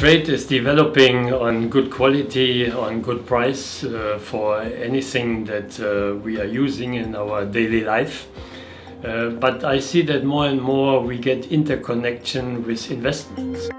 trade is developing on good quality, on good price for anything that we are using in our daily life. But I see that more and more we get interconnection with investments.